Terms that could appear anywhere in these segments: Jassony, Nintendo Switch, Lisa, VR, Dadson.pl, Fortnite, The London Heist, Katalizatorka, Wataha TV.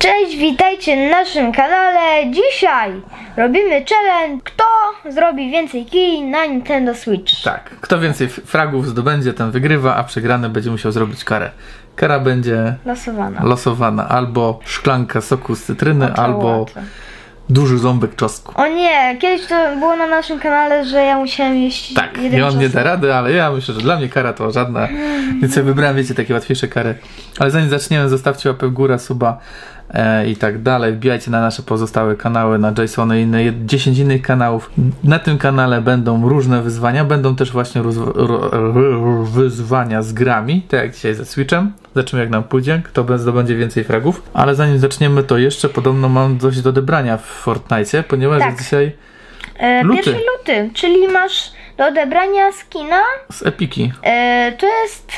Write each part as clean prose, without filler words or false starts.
Cześć, witajcie na naszym kanale. Dzisiaj robimy challenge, kto zrobi więcej kij na Nintendo Switch. Tak, kto więcej fragów zdobędzie, ten wygrywa, a przegrany będzie musiał zrobić karę. Kara będzie losowana. Albo szklanka soku z cytryny, albo duży ząbek czosnku. O nie, kiedyś to było na naszym kanale, że ja musiałem jeść. Tak, i on nie da rady, ale ja myślę, że dla mnie kara to żadna. Więc ja wybrałem, wiecie, takie łatwiejsze kary. Ale zanim zaczniemy, zostawcie łapę w górę, suba i tak dalej. Wbijajcie na nasze pozostałe kanały, na Jassony i na 10 innych kanałów. Na tym kanale będą różne wyzwania. Będą też właśnie wyzwania z grami, tak jak dzisiaj ze Switchem. Zobaczymy, jak nam pójdzie, kto zdobędzie więcej fragów. Ale zanim zaczniemy, to jeszcze podobno mam coś do odebrania w Fortnite, ponieważ tak. Jest dzisiaj luty. 1 luty, czyli masz do odebrania skina z Epiki. To jest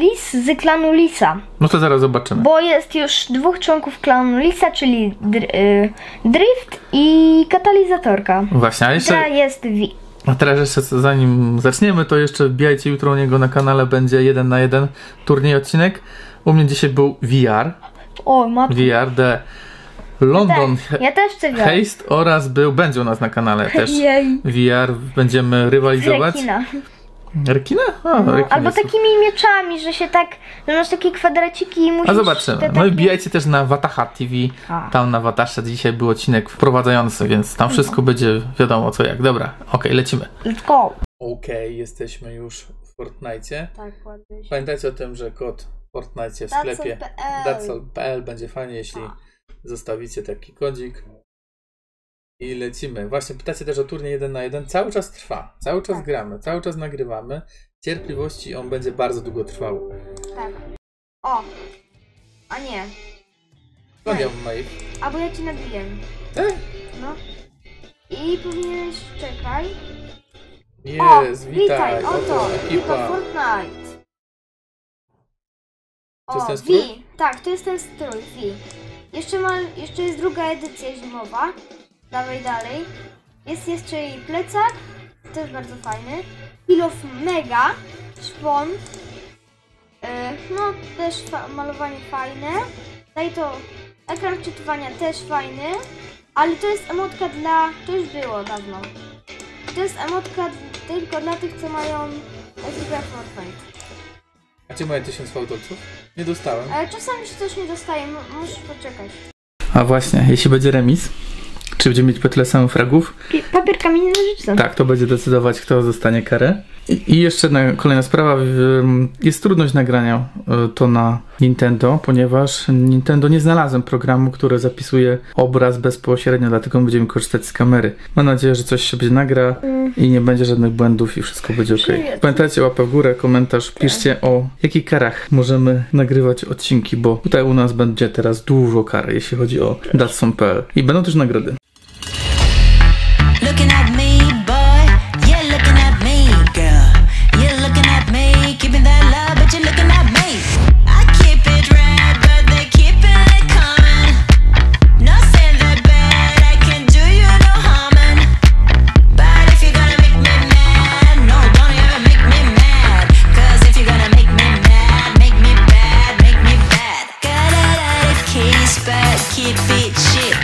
Lis z klanu Lisa. No to zaraz zobaczymy. Bo jest już 2 członków klanu Lisa, czyli Drift i Katalizatorka. Właśnie, a jeszcze... A teraz jeszcze, zanim zaczniemy, to jeszcze wbijajcie, jutro u niego na kanale będzie 1 na 1 turniej odcinek. U mnie dzisiaj był VR. O, matko. VR The London Heist oraz będzie u nas na kanale też VR. Będziemy rywalizować. Rekina? No, albo takimi mieczami, że się tak, że masz takie kwadraciki i musisz... A zobaczymy. No i wbijajcie też na Wataha TV. Tam na Watasze dzisiaj był odcinek wprowadzający, więc tam wszystko będzie wiadomo co jak. Dobra, okej, lecimy. Let's go! Okej, jesteśmy już w Fortnite. Tak, ładnie. Pamiętajcie o tym, że kod Fortnite w sklepie Dadson.pl będzie fajnie, jeśli zostawicie taki kodzik. I lecimy. Właśnie pytacie też o turniej 1 na 1. Cały czas trwa. Cały czas gramy. Cały czas nagrywamy. Cierpliwości, on będzie bardzo długo trwał. Tak. O! A nie. To nie mej. A bo ja ci nabiję. No. I powinieneś... Czekaj. Jest, witaj. Oto, ekipa Fortnite. O, to jest ten strój? Tak, to jest ten strój, V. Jeszcze jest druga edycja zimowa. Dawaj dalej. Jest jeszcze i plecak, też bardzo fajny. Pilof mega, szpon. No też malowanie fajne. Daj to, ekran wczytywania też fajny. Ale to jest emotka dla... To już było dawno. To jest emotka tylko dla tych, co mają ekipę Fortnite. A czy mają 1000 fałdolców? Nie dostałem. Ale czasami się coś nie dostaje, musisz poczekać. A właśnie, jeśli będzie remis, czy będziemy mieć po tyle samych fragów? Papier, kamień, nożyce. Tak, to będzie decydować, kto dostanie karę. I jeszcze kolejna sprawa. Jest trudność nagrania to na Nintendo, ponieważ Nintendo nie znalazłem programu, który zapisuje obraz bezpośrednio, dlatego będziemy korzystać z kamery. Mam nadzieję, że coś się będzie nagra i nie będzie żadnych błędów i wszystko będzie ok. Pamiętajcie, łapę w górę, komentarz, piszcie o jakich karach możemy nagrywać odcinki, bo tutaj u nas będzie teraz dużo kar, jeśli chodzi o Dadson.pl. I będą też nagrody. Keep it chic.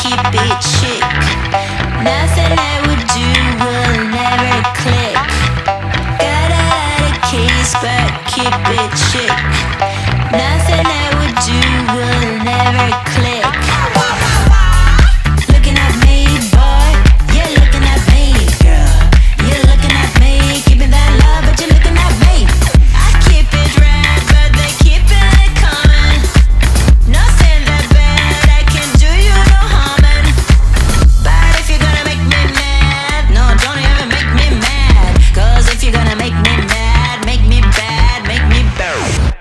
keep it chic. Nothing I would do will never click. Got a lot of keys, but keep it chic. Nothing I would do will never click. Looking at me, boy, you're looking at me, girl. You're looking at me, keeping that love, but you're looking at me. I keep it red, but they keep it common. Nothing that bad, I can do you no harm. But if you're gonna make me mad, no, don't even make me mad. Cause if you're gonna make me mad, make me bad, make me bad.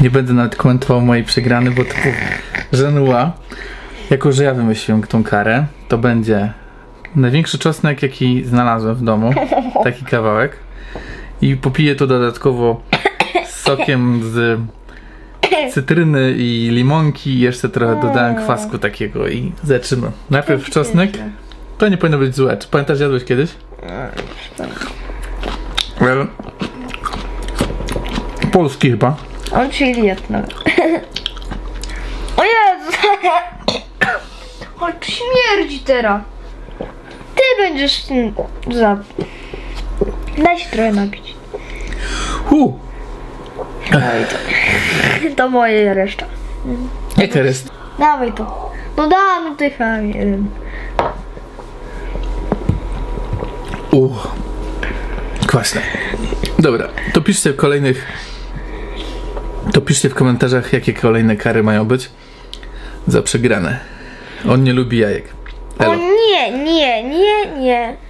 Nie będę nawet komentował mojej przegrany, bo to żenua. Jako że ja wymyśliłem tą karę, to będzie największy czosnek, jaki znalazłem w domu. Taki kawałek. I popiję to dodatkowo sokiem z cytryny i limonki. I jeszcze trochę dodałem kwasku takiego i zaczynam. Najpierw czosnek. To nie powinno być złe. Czy pamiętasz, jadłeś kiedyś? Well, polski chyba. On się jedno. O Jezu! O, śmierdzi teraz. Ty będziesz tym za... Daj się trochę napić. Hu! To moje reszta. Jaka reszta? Dawaj to. No damy tych, a nie wiem. Kwaśne. Dobra, to piszcie w kolejnych... To piszcie w komentarzach, jakie kolejne kary mają być za przegrane. On nie lubi jajek. Elo. O nie, nie, nie, nie.